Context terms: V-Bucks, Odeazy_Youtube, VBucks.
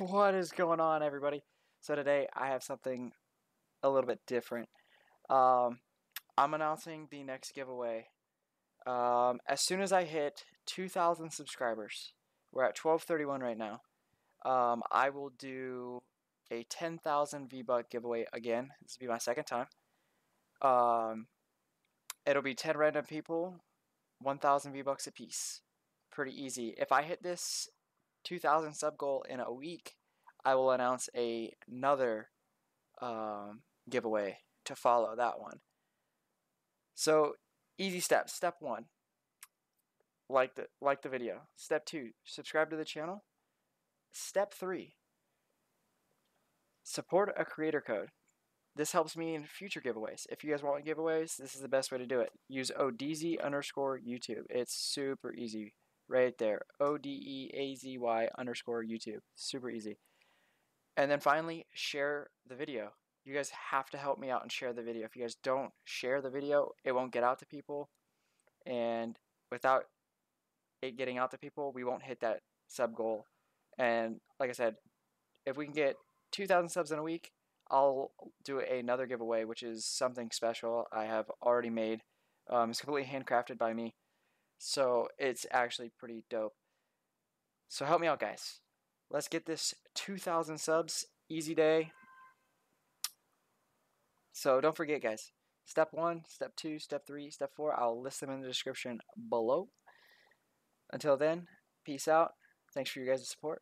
What is going on, everybody? So today I have something a little bit different. I'm announcing the next giveaway as soon as I hit 2,000 subscribers. We're at 1231 right now. I will do a 10,000 VBuck giveaway again. This will be my second time. It'll be 10 random people, 1,000 V-Bucks a piece. Pretty easy. If I hit this 2,000 sub goal in a week, I will announce another giveaway to follow that one. So easy steps. Step one, like the video. Step two, subscribe to the channel. Step three, support a creator code. This helps me in future giveaways. If you guys want giveaways, this is the best way to do it. Use Odeazy_YouTube. It's super easy right there. Odeazy_YouTube. Super easy. And then finally, share the video. You guys have to help me out and share the video. If you guys don't share the video, it won't get out to people. And without it getting out to people, we won't hit that sub goal. And like I said, if we can get 2,000 subs in a week, I'll do another giveaway, which is something special I have already made. It's completely handcrafted by me, so it's actually pretty dope. So help me out, guys. Let's get this 2,000 subs. Easy day. So don't forget, guys. Step one, step two, step three, step four. I'll list them in the description below. Until then, peace out. Thanks for your guys' support.